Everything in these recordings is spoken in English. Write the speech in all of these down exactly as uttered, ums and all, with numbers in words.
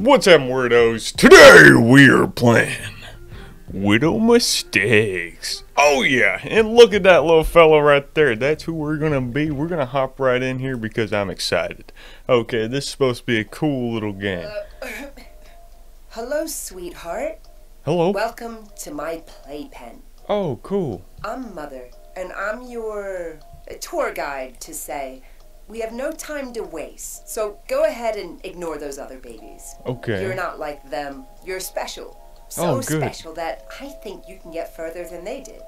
What's up, weirdos? Today we are playing Wittle Mistakes. Oh yeah, and look at that little fellow right there. That's who we're gonna be. We're gonna hop right in here because I'm excited. Okay, this is supposed to be a cool little game. Uh, hello, sweetheart. Hello. Welcome to my playpen. Oh, cool. I'm Mother, and I'm your tour guide to say. We have no time to waste, so go ahead and ignore those other babies. Okay. You're not like them. You're special. So oh, special that I think you can get further than they did.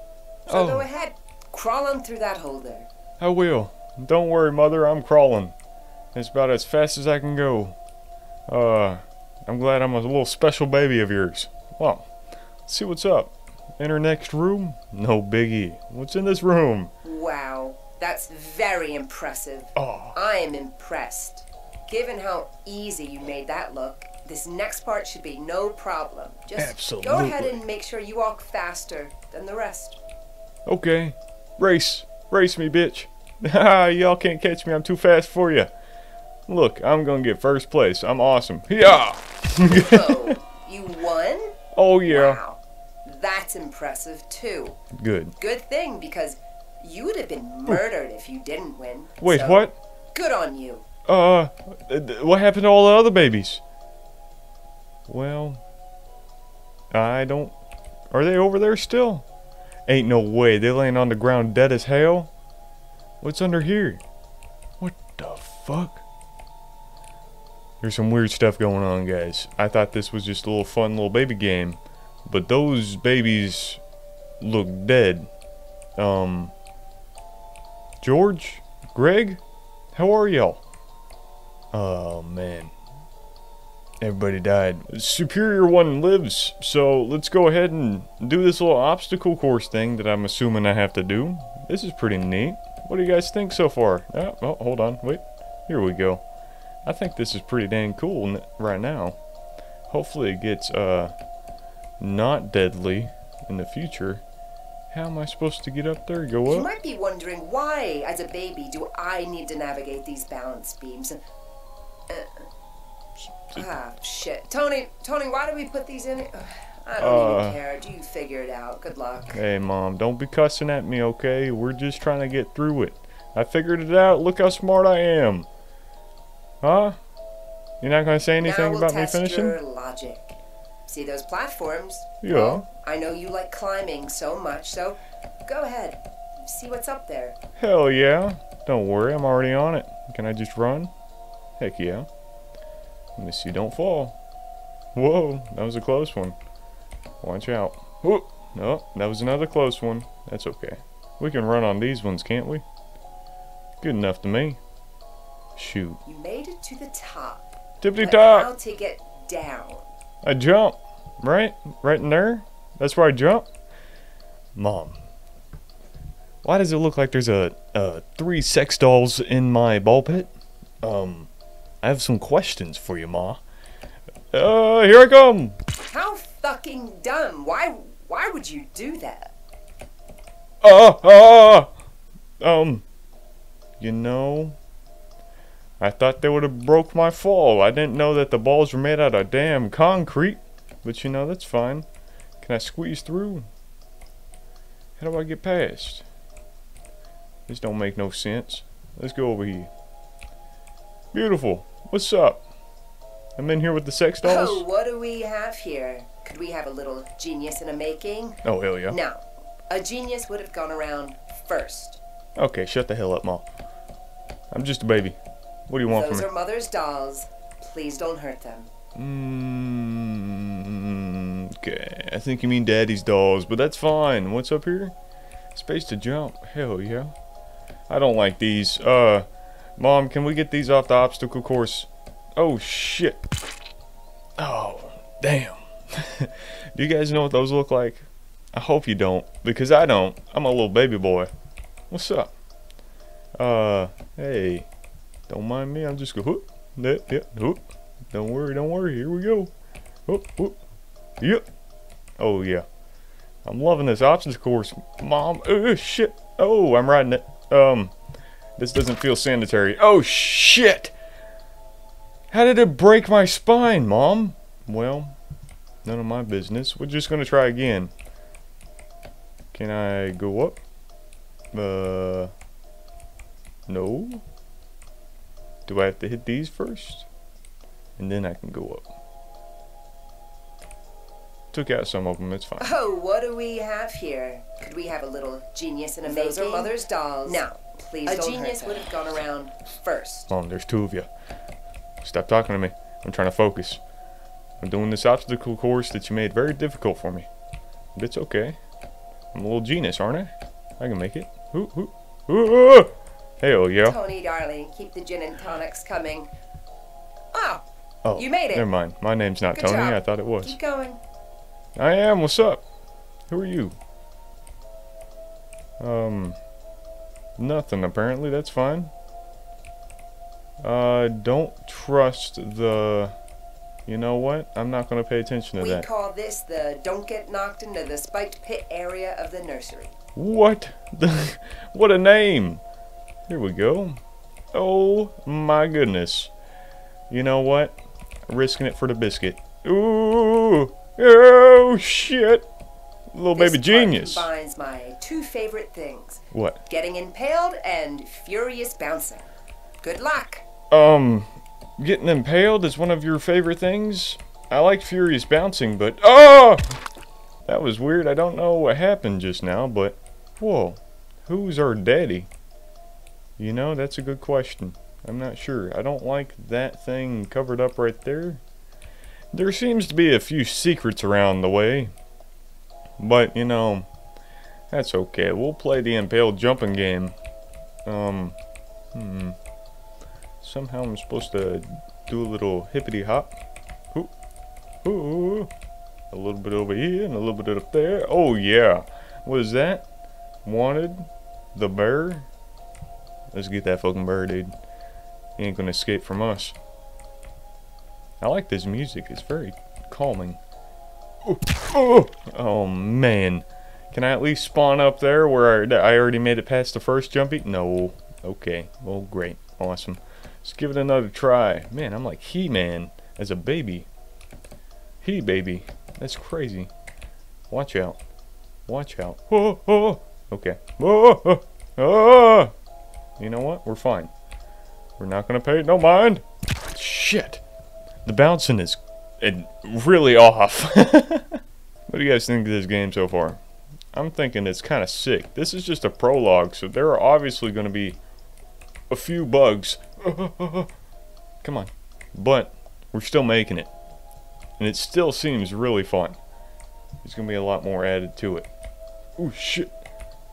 So oh. Go ahead. Crawl on through that hole there. I will. Don't worry, Mother. I'm crawling. It's about as fast as I can go. Uh, I'm glad I'm a little special baby of yours. Well, let's see what's up. Enter next room? No biggie. What's in this room? Wow. That's very impressive. Oh. I am impressed. Given how easy you made that look, this next part should be no problem. Just Absolutely. Go ahead and make sure you walk faster than the rest. Okay. Race. Race me, bitch. Y'all can't catch me. I'm too fast for you. Look, I'm going to get first place. I'm awesome. Yeah. Oh, you won? Oh, yeah. Wow. That's impressive, too. Good. Good thing, because you would have been murdered if you didn't win. Wait, so, what? Good on you. Uh, what happened to all the other babies? Well, I don't... Are they over there still? Ain't no way. They're laying on the ground dead as hell. What's under here? What the fuck? There's some weird stuff going on, guys. I thought this was just a little fun little baby game. But those babies look dead. Um... George? Greg? How are y'all? Oh, man. Everybody died. Superior one lives, so let's go ahead and do this little obstacle course thing that I'm assuming I have to do. This is pretty neat. What do you guys think so far? Oh, oh hold on. Wait. Here we go. I think this is pretty dang cool right now. Hopefully it gets, uh, not deadly in the future. How am I supposed to get up there? Go up? You might be wondering why, as a baby, do I need to navigate these balance beams? Uh, ah, shit. Tony, Tony, why do we put these in? I don't uh, even care. Do you figure it out? Good luck. Hey, Mom, don't be cussing at me, okay? We're just trying to get through it. I figured it out. Look how smart I am. Huh? You're not going to say anything now we'll about me finishing? Your logic. See those platforms? Yeah. Well, I know you like climbing so much, so go ahead. See what's up there. Hell yeah. Don't worry, I'm already on it. Can I just run? Heck yeah. Let me see, don't fall. Whoa, that was a close one. Watch out. Whoop. No, that was another close one. That's okay. We can run on these ones, can't we? Good enough to me. Shoot. You made it to the top. Tippity top. How to get down. I jump. Right? Right in there? That's where I jump? Mom. Why does it look like there's a, a three sex dolls in my ball pit? Um, I have some questions for you, Ma. Uh, here I come! How fucking dumb! Why, why would you do that? Uh, uh, um, you know, I thought they would have broke my fall. I didn't know that the balls were made out of damn concrete. But you know, that's fine. Can I squeeze through? How do I get past? This don't make no sense. Let's go over here. Beautiful. What's up? I'm in here with the sex dolls. Oh, what do we have here? Could we have a little genius in a making? Oh, hell yeah. No. A genius would have gone around first. Okay, shut the hell up, Mom. I'm just a baby. What do you want from me? Those are Mother's dolls. Please don't hurt them. Mmm... Okay, I think you mean Daddy's dolls, but that's fine. What's up here? Space to jump. Hell yeah. I don't like these. Uh, Mom, can we get these off the obstacle course? Oh, shit. Oh, damn. Do you guys know what those look like? I hope you don't, because I don't. I'm a little baby boy. What's up? Uh, hey. Don't mind me. I'm just going to whoop. Yep, yep, whoop. Don't worry, don't worry. Here we go. Whoop, whoop. Yep. Oh, yeah. I'm loving this obstacle course, Mom. Oh, shit. Oh, I'm riding it. Um, this doesn't feel sanitary. Oh, shit. How did it break my spine, Mom? Well, none of my business. We're just gonna try again. Can I go up? Uh, no. Do I have to hit these first? And then I can go up. Took out some of them, it's fine. Oh, what do we have here? Could we have a little genius in a maze? Those are Mother's dolls. No, please don't hurt them. A genius would have gone around first. Mom, there's two of you. Stop talking to me. I'm trying to focus. I'm doing this obstacle course that you made very difficult for me. But it's okay. I'm a little genius, aren't I? I can make it. Ooh, ooh, ooh. Hell yeah. Tony, darling, keep the gin and tonics coming. Oh, oh, you made it. Never mind. My name's not Good Tony. Job. I thought it was. Keep going. I am. What's up? Who are you? Um, nothing apparently. That's fine. Uh, don't trust the... You know what? I'm not going to pay attention to we that. We call this the don't get knocked into the spiked pit area of the nursery. What? The, what a name! Here we go. Oh my goodness. You know what? Risking it for the biscuit. Ooh! Oh shit! Little this baby genius. This combines my two favorite things. What? Getting impaled and furious bouncing. Good luck. Um, getting impaled is one of your favorite things? I like furious bouncing, but... Oh! That was weird. I don't know what happened just now, but... Whoa. Who's our daddy? You know, that's a good question. I'm not sure. I don't like that thing covered up right there. There seems to be a few secrets around the way. But, you know... That's okay. We'll play the impaled jumping game. Um... Hmm... Somehow I'm supposed to do a little hippity hop. Ooh, ooh, a little bit over here and a little bit up there. Oh yeah, what is that? Wanted the bear? Let's get that fucking bear, dude. He ain't gonna escape from us. I like this music. It's very calming. Ooh, ooh. Oh man, can I at least spawn up there where I already made it past the first jumpy? No. Okay. Well, great. Awesome. Let's give it another try. Man, I'm like He-Man as a baby. He-baby. That's crazy. Watch out. Watch out. Oh, oh. Okay. Oh, oh, oh. You know what? We're fine. We're not going to pay no mind. Shit. The bouncing is really off. What do you guys think of this game so far? I'm thinking it's kind of sick. This is just a prologue, so there are obviously going to be a few bugs. Come on. But we're still making it. And it still seems really fun. There's going to be a lot more added to it. Ooh, shit.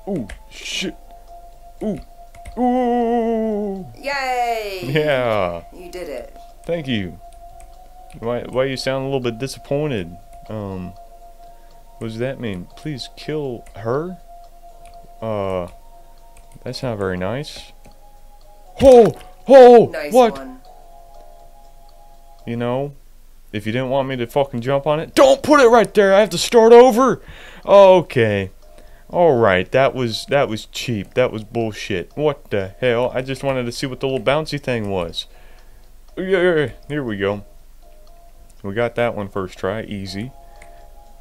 Ooh, shit. Ooh. Ooh. Yay. Yeah. You did it. Thank you. Why, why you sound a little bit disappointed? Um, what does that mean? Please kill her? Uh, that's not very nice. Oh! Oh, nice what? One. You know, if you didn't want me to fucking jump on it, don't put it right there. I have to start over. Okay, all right. That was that was cheap. That was bullshit. What the hell? I just wanted to see what the little bouncy thing was. Yeah, here we go. We got that one first try. Easy,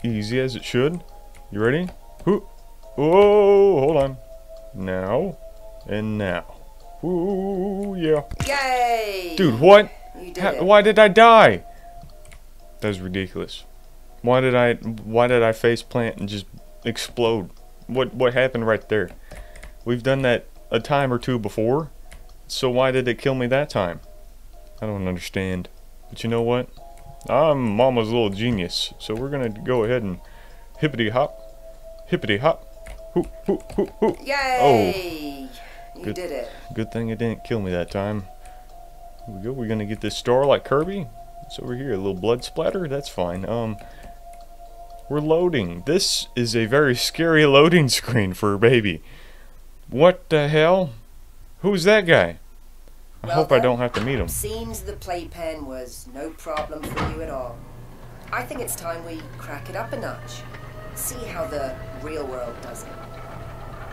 easy as it should. You ready? Whoop. Oh, hold on. Now and now. Ooh, yeah. Yay! Dude, what? You did it. Why did I die? That was ridiculous. Why did I why did I face plant and just explode? What what happened right there? We've done that a time or two before. So why did it kill me that time? I don't understand. But you know what? I'm Mama's little genius. So we're going to go ahead and hippity hop. Hippity hop. Hoo hoo hoo hoo. Yay! Oh. You good, did it. Good thing it didn't kill me that time. Here we go. We're gonna get this star like Kirby. It's over here. A little blood splatter. That's fine. Um, we're loading. This is a very scary loading screen for a baby. What the hell? Who's that guy? I well, hope I don't have to meet him. Seems the playpen was no problem for you at all. I think it's time we crack it up a notch. See how the real world does it.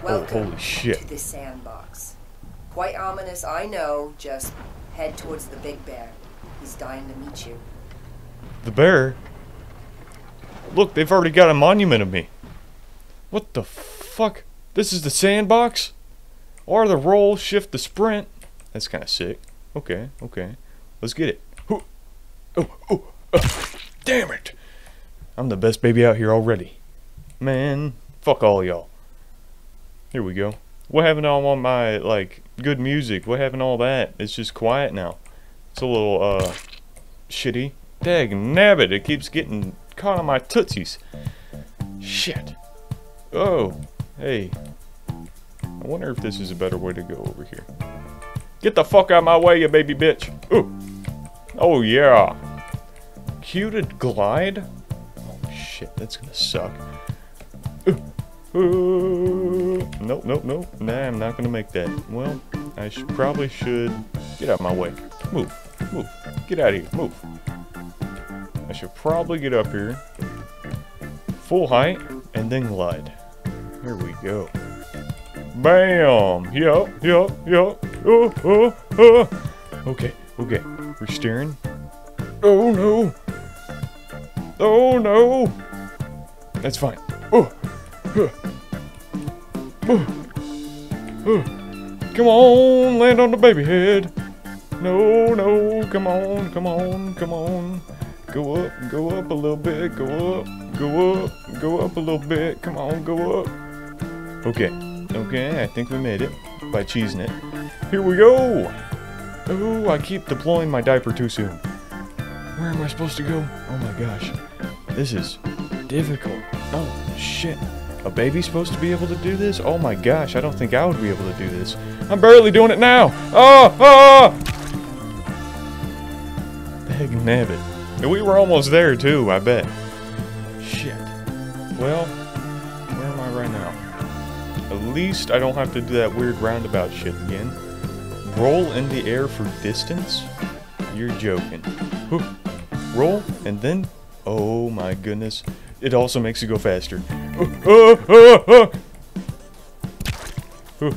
Welcome oh, holy shit. To the sandbox. Quite ominous, I know. Just head towards the big bear. He's dying to meet you. The bear? Look, they've already got a monument of me. What the fuck? This is the sandbox? Or the roll, shift, the sprint. That's kind of sick. Okay, okay. Let's get it. Oh, oh, oh, damn it. I'm the best baby out here already. Man, fuck all y'all. Here we go. What happened to all my, like, good music? What happened to all that? It's just quiet now. It's a little, uh, shitty. Dag nabbit, it keeps getting caught on my tootsies. Shit. Oh, hey. I wonder if this is a better way to go over here. Get the fuck out of my way, you baby bitch. Ooh. Oh, yeah. Cuted glide? Oh, shit, that's gonna suck. Ooh. Ooh. Nope, nope, nope. Nah, I'm not gonna make that. Well, I sh probably should... Get out of my way. Move. Move. Get out of here. Move. I should probably get up here. Full height, and then glide. Here we go. Bam! Yo, yo, yo. Oh, oh, oh. Okay, okay. We're steering. Oh no! Oh no! That's fine. Oh! Oh. Oh. Oh. Come on, land on the baby head. No, no, come on, come on, come on. Go up, go up a little bit, go up, go up, go up a little bit. Come on, go up. Okay. Okay, I think we made it by cheesing it. Here we go! Oh, I keep deploying my diaper too soon. Where am I supposed to go? Oh my gosh. This is difficult. Oh, shit. A baby's supposed to be able to do this? Oh my gosh, I don't think I would be able to do this. I'm barely doing it now! Oh! Oh! Dag nabbit. We were almost there too, I bet. Shit. Well, where am I right now? At least I don't have to do that weird roundabout shit again. Roll in the air for distance? You're joking. Whew. Roll, and then... Oh my goodness. It also makes you go faster. Oh, oh, oh, oh.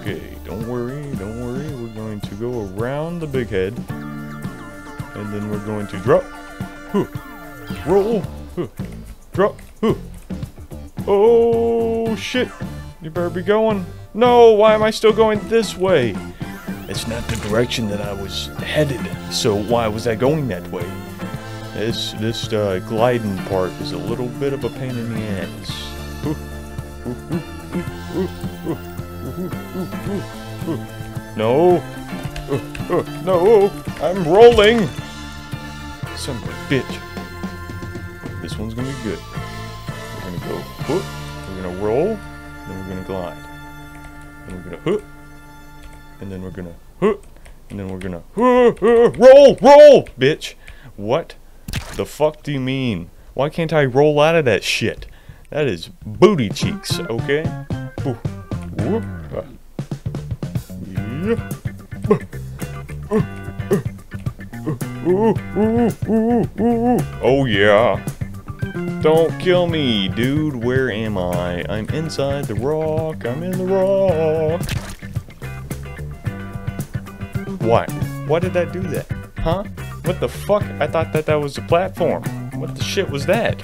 Okay, don't worry, don't worry. We're going to go around the big head. And then we're going to drop. Whew. Roll. Whew. Drop. Whew. Oh shit, you better be going. No, why am I still going this way? It's not the direction that I was headed, so why was I going that way? This this uh, gliding part is a little bit of a pain in the ass. No, no, I'm rolling. Son of a bitch. This one's gonna be good. Go hoop, we're gonna roll, then we're gonna glide. Then we're gonna hoop, and then we're gonna hoop, and then we're gonna hoop, roll, roll, bitch. What the fuck do you mean? Why can't I roll out of that shit? That is booty cheeks, okay? Oh yeah. Don't kill me, dude. Where am I? I'm inside the rock. I'm in the rock. Why? Why did that do that? Huh? What the fuck? I thought that that was the platform. What the shit was that?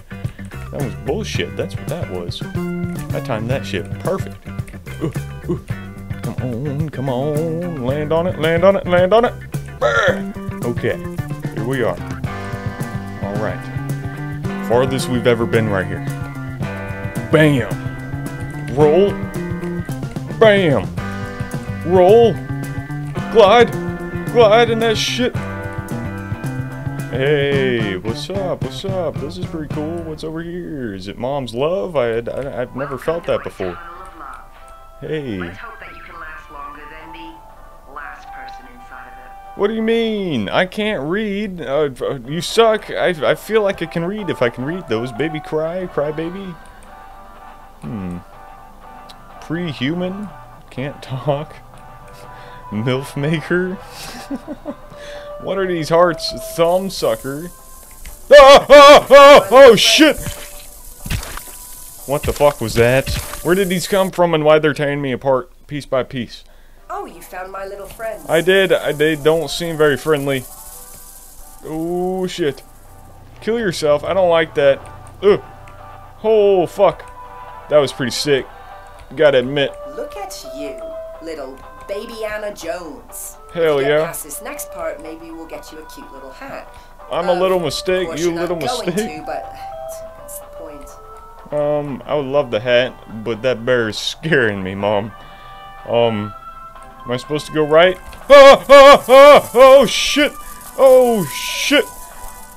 That was bullshit. That's what that was. I timed that shit perfect. Ooh, ooh. Come on, come on. Land on it, land on it, land on it. Brr! Okay, here we are. All right. Farthest we've ever been right here. Bam! Roll. Bam! Roll. Glide. Glide in that shit. Hey, what's up? What's up? This is pretty cool. What's over here? Is it mom's love? I, I, I've never felt that before. Hey. What do you mean? I can't read. Uh, you suck. I, I feel like I can read if I can read those. Baby cry, cry baby. Hmm. Pre-human. Can't talk. Milf maker. What are these hearts? Thumb sucker. Oh, oh, oh, oh, shit. What the fuck was that? Where did these come from and why they're tearing me apart piece by piece? Oh, you found my little friends. I did. I, they don't seem very friendly. Oh, shit. Kill yourself. I don't like that. Ugh. Oh, fuck. That was pretty sick. Gotta admit. Look at you, little baby Anna Jones. Hell yeah. If you get past this next part, maybe we'll get you a cute little hat. I'm um, a little mistake. You little mistake. To, but that's the point. Um, I would love the hat, but that bear is scaring me, Mom. Um, am I supposed to go right? Oh, oh, oh, oh shit! Oh shit!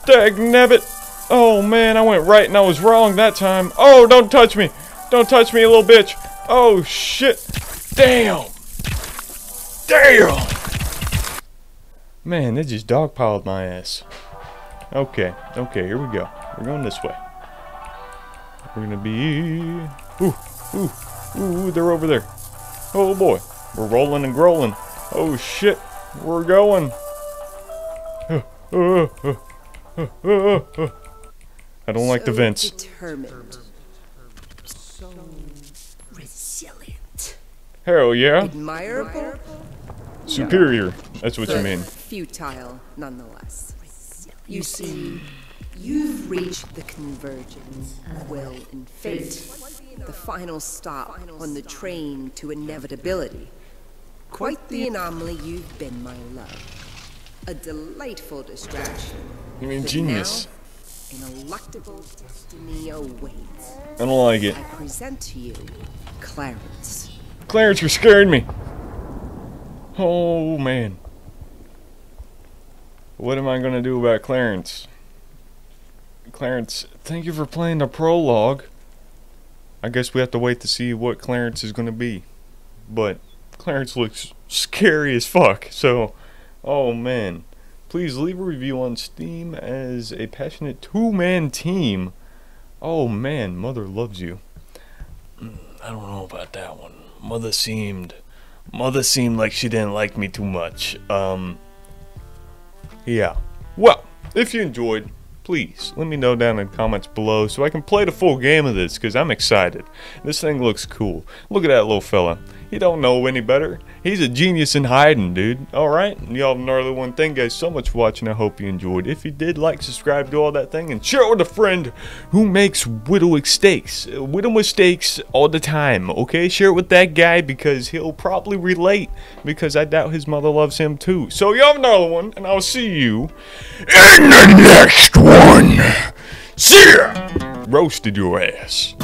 Dagnabbit! Oh man, I went right and I was wrong that time. Oh, don't touch me! Don't touch me, little bitch! Oh shit! Damn! Damn! Man, they just dogpiled my ass. Okay, okay, here we go. We're going this way. We're gonna be... Ooh, ooh, ooh, they're over there. Oh boy, we're rolling and growling. Oh shit, we're going. Uh, uh, uh, uh, uh, uh. I don't so like the vents. Determined. So resilient. Hell yeah. Admirable? Superior, that's what you mean. Futile, nonetheless. You see, you've reached the convergence of will and fate, the final stop on the train to inevitability. Quite the anomaly you've been, my love. A delightful distraction. You mean genius. Now, an electable destiny awaits. I don't like it. I present to you, Clarence. Clarence, you're scaring me. Oh man. What am I gonna do about Clarence? Clarence, thank you for playing the prologue. I guess we have to wait to see what Clarence is gonna be. But Clarence looks scary as fuck, so oh man. Please leave a review on Steam as a passionate two-man team. Oh man, Mother loves you. I don't know about that one. Mother seemed Mother seemed like she didn't like me too much. Um, yeah. Well, if you enjoyed, please let me know down in the comments below so I can play the full game of this, because I'm excited. This thing looks cool. Look at that little fella. He don't know any better. He's a genius in hiding, dude. Alright, y'all gnarly one. Thank you guys so much for watching. I hope you enjoyed. If you did, like, subscribe, do all that thing, and share it with a friend who makes Wittle Mistakes. Wittle Mistakes all the time, okay? Share it with that guy because he'll probably relate, because I doubt his mother loves him too. So y'all gnarly one, and I'll see you in the next one. See ya! Roasted your ass.